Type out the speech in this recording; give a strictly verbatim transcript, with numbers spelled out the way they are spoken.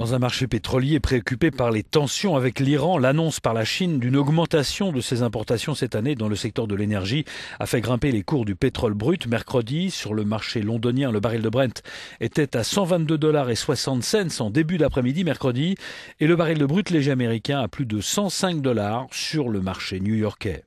Dans un marché pétrolier préoccupé par les tensions avec l'Iran, l'annonce par la Chine d'une augmentation de ses importations cette année dans le secteur de l'énergie a fait grimper les cours du pétrole brut. Mercredi, sur le marché londonien, le baril de Brent était à cent vingt-deux dollars et soixante cents en début d'après-midi mercredi et le baril de brut léger américain à plus de cent cinq dollars sur le marché new-yorkais.